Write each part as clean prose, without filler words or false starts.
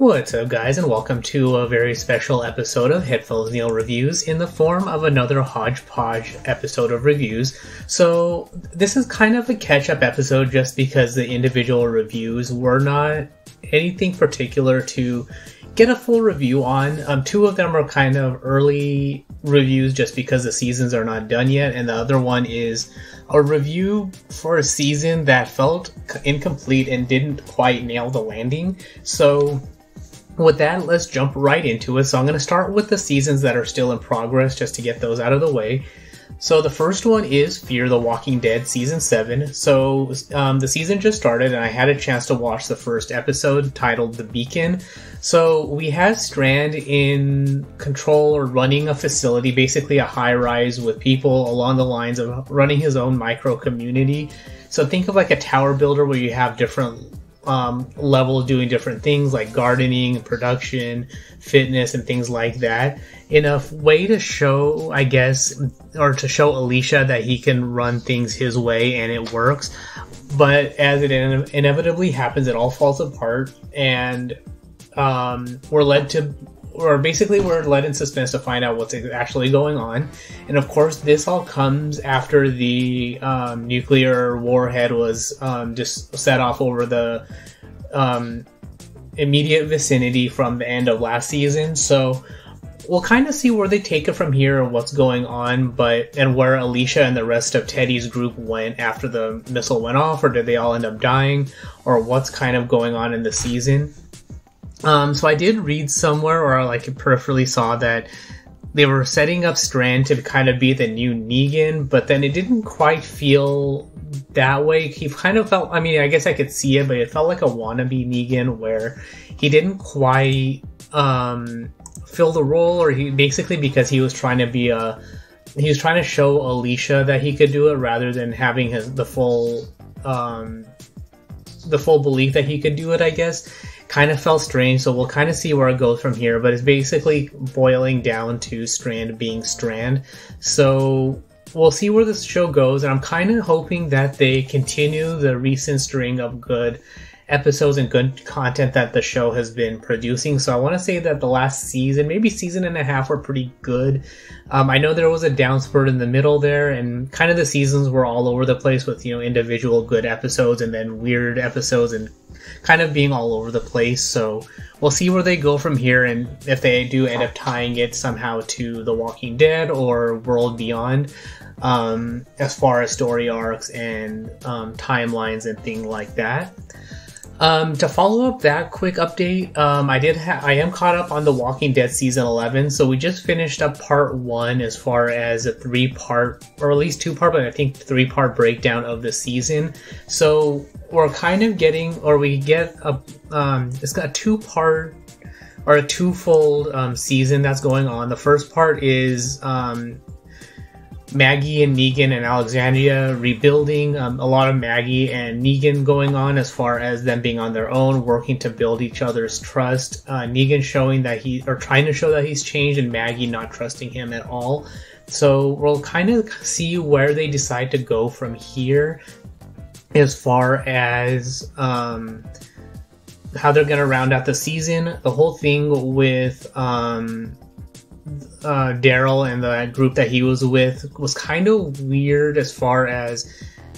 What's up, guys, and welcome to a very special episode of HeadphonesNeil Reviews in the form of another hodgepodge episode of reviews. So this is kind of a catch-up episode just because the individual reviews were not anything particular to get a full review on. Two of them are kind of early reviews just because the seasons are not done yet, and the other one is a review for a season that felt incomplete and didn't quite nail the landing. So with that, let's jump right into it. So I'm going to start with the seasons that are still in progress just to get those out of the way. So the first one is Fear the Walking Dead Season 7. So the season just started and I had a chance to watch the first episode titled The Beacon. So we had Strand in control or running a facility, basically a high-rise with people along the lines of running his own micro-community. So think of like a tower builder where you have different level doing different things like gardening, production, fitness, and things like that, in a way to show, I guess, or to show Alicia that he can run things his way and it works. But as it inevitably happens, it all falls apart, and we're led in suspense to find out what's actually going on. And of course, this all comes after the nuclear warhead was just set off over the immediate vicinity from the end of last season. So we'll kind of see where they take it from here and what's going on, and where Alicia and the rest of Teddy's group went after the missile went off, or did they all end up dying, or what's kind of going on in the season. So I did read somewhere, or like peripherally saw, that they were setting up Strand to kind of be the new Negan, but then it didn't quite feel that way. He kind of felt, I mean, I guess I could see it, but it felt like a wannabe Negan where he didn't quite fill the role, or he basically, because he was trying to be he was trying to show Alicia that he could do it rather than having the full belief that he could do it, I guess. Kind of felt strange, so we'll kind of see where it goes from here, but it's basically boiling down to Strand being Strand. So we'll see where this show goes, and I'm kind of hoping that they continue the recent string of good episodes and good content that the show has been producing. So I want to say that the last season, maybe season and a half, were pretty good. I know there was a downspurt in the middle there, and kind of the seasons were all over the place with, you know, individual good episodes and then weird episodes and kind of being all over the place. So we'll see where they go from here, and if they do end up tying it somehow to The Walking Dead or World Beyond, as far as story arcs and timelines and things like that. To follow up that quick update, I am caught up on The Walking Dead Season 11, so we just finished up Part 1 as far as a three-part, or at least two-part, but I think three-part breakdown of the season. So we're kind of getting, or we get, it's got a two-part, or a two-fold season that's going on. The first part is Maggie and Negan and Alexandria rebuilding, a lot of Maggie and Negan going on as far as them being on their own, working to build each other's trust, Negan showing that trying to show that he's changed, and Maggie not trusting him at all. So we'll kind of see where they decide to go from here as far as how they're going to round out the season. The whole thing with Daryl and the group that he was with was kind of weird as far as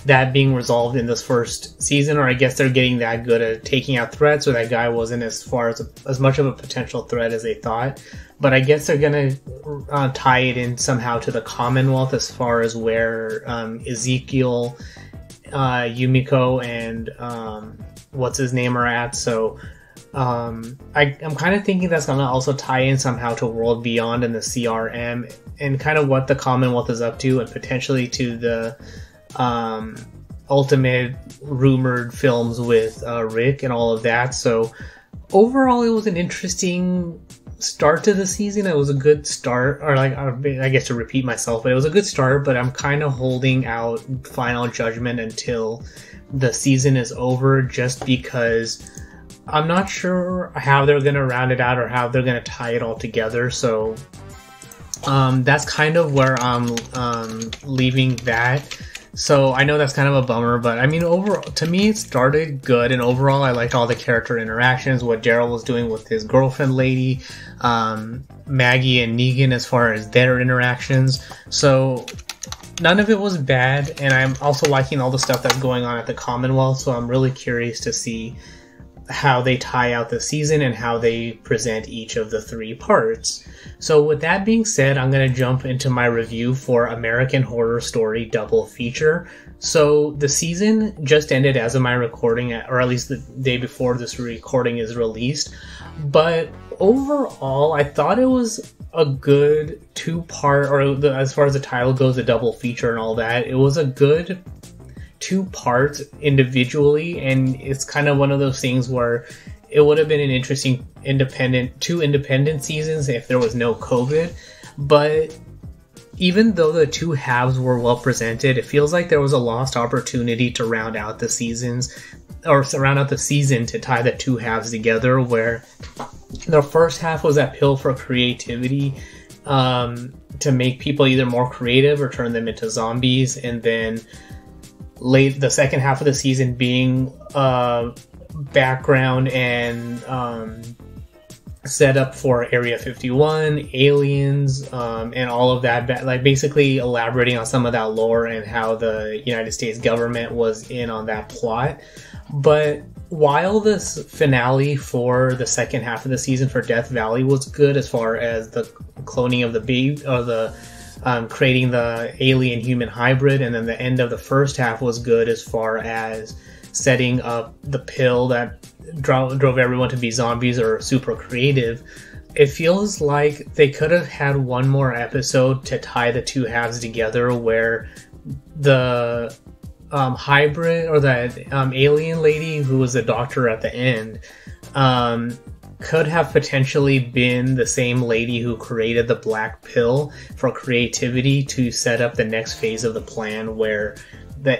that being resolved in this first season, or I guess they're getting that good at taking out threats, or that guy wasn't as much of a potential threat as they thought. But I guess they're gonna tie it in somehow to the Commonwealth as far as where Ezekiel, Yumiko, and what's his name are at. So I'm kind of thinking that's going to also tie in somehow to World Beyond and the CRM, and kind of what the Commonwealth is up to, and potentially to the ultimate rumored films with Rick and all of that. So overall, it was an interesting start to the season. It was a good start, or like, I guess to repeat myself, but it was a good start, but I'm kind of holding out final judgment until the season is over, just because I'm not sure how they're going to round it out or how they're going to tie it all together. So that's kind of where I'm leaving that. So I know that's kind of a bummer, but I mean, overall, to me, it started good, and overall, I liked all the character interactions, what Daryl was doing with his girlfriend lady, Maggie and Negan as far as their interactions. So none of it was bad, and I'm also liking all the stuff that's going on at the Commonwealth, so I'm really curious to see how they tie out the season and how they present each of the three parts. So with that being said, I'm going to jump into my review for American Horror Story Double Feature. So the season just ended as of my recording, or at least the day before this recording is released. But overall, I thought it was a good two-part, or as far as the title goes, a double feature and all that, it was a good two parts individually, and it's kind of one of those things where it would have been an interesting two independent seasons if there was no COVID. But even though the two halves were well presented, it feels like there was a lost opportunity to round out the seasons, or round out the season to tie the two halves together, where the first half was that pill for creativity, to make people either more creative or turn them into zombies, and then the second half of the season being background and set up for Area 51, aliens, and all of that, like basically elaborating on some of that lore and how the United States government was in on that plot. But while this finale for the second half of the season for Death Valley was good, as far as the cloning of the baby, or the creating the alien human hybrid, and then the end of the first half was good as far as setting up the pill that drove everyone to be zombies or super creative. It feels like they could have had one more episode to tie the two halves together, where the hybrid, or that alien lady who was the doctor at the end, could have potentially been the same lady who created the black pill for creativity to set up the next phase of the plan, where the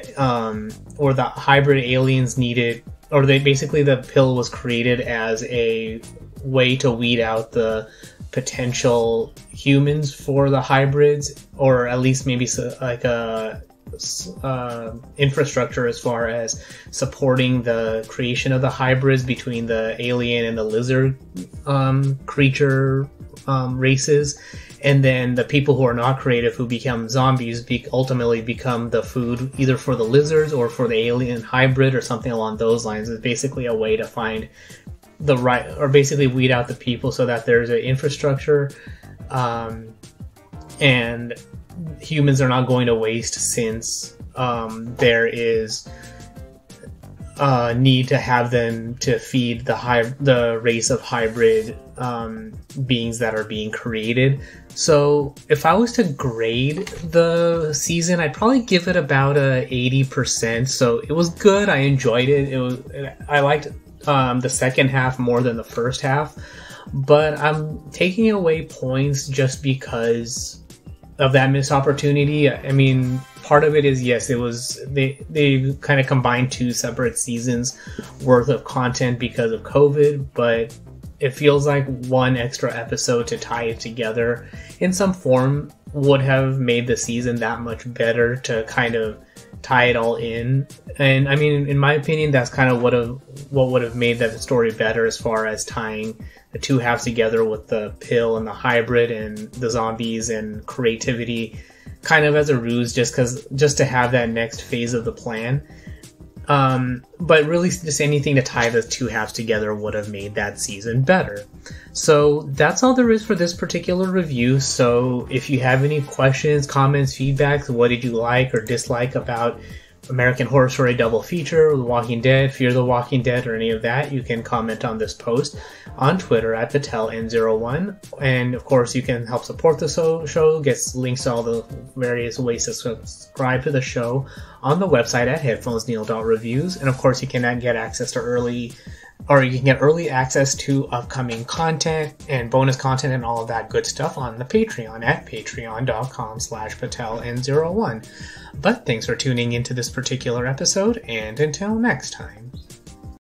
hybrid aliens needed, or they basically, the pill was created as a way to weed out the potential humans for the hybrids, or at least maybe like a infrastructure as far as supporting the creation of the hybrids between the alien and the lizard creature races. And then the people who are not creative, who become zombies, ultimately become the food either for the lizards or for the alien hybrid, or something along those lines. It's basically a way to find the right, or basically weed out the people so that there's an infrastructure, and humans are not going to waste, since there is a need to have them to feed the race of hybrid beings that are being created. So if I was to grade the season, I'd probably give it about a 80%. So it was good. I enjoyed it. I liked the second half more than the first half, but I'm taking away points just because of that missed opportunity. I mean, part of it is, yes, it was they kind of combined two separate seasons worth of content because of COVID, but it feels like one extra episode to tie it together in some form would have made the season that much better to kind of tie it all in. And I mean, in my opinion, that's kind of what would have made that story better, as far as tying the two halves together with the pill and the hybrid and the zombies and creativity kind of as a ruse, just to have that next phase of the plan. But really, just anything to tie the two halves together would have made that season better. So that's all there is for this particular review. So if you have any questions, comments, feedbacks, what did you like or dislike about American Horror Story Double Feature, The Walking Dead, Fear the Walking Dead, or any of that, you can comment on this post on Twitter at PatelN01. And of course, you can help support the show, get links to all the various ways to subscribe to the show on the website at HeadphonesNeil.Reviews. And of course, you can get access to early access to upcoming content and bonus content and all of that good stuff on the Patreon at patreon.com/PatelN01. But thanks for tuning into this particular episode, and until next time.